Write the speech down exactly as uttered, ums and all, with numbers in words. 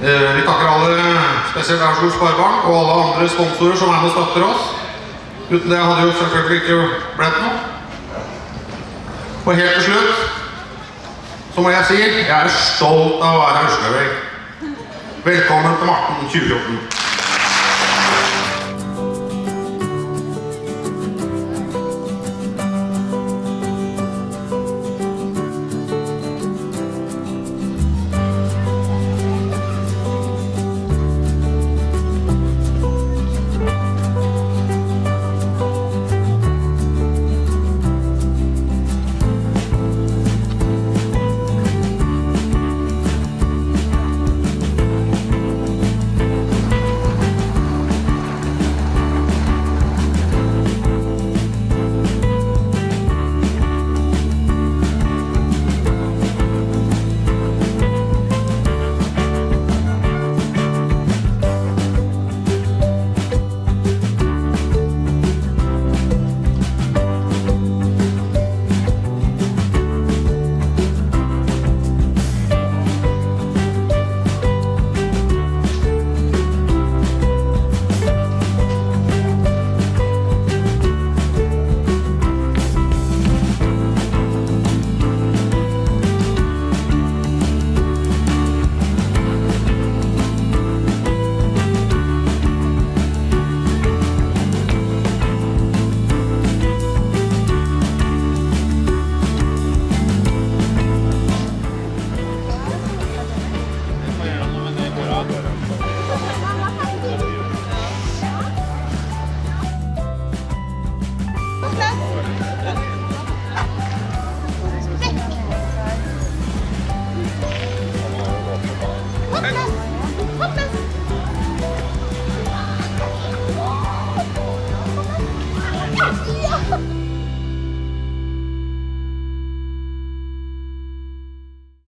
Vi takker alle, spesielt Aurskog Sparebank og alle andre sponsorer som er med og støtter oss. Uten det hadde jo selvfølgelig ikke blitt noe. Og helt til slutt, så må jeg si, jeg er stolt av å være Aurskøving. Velkommen til Mart'n tjue fjorten. What?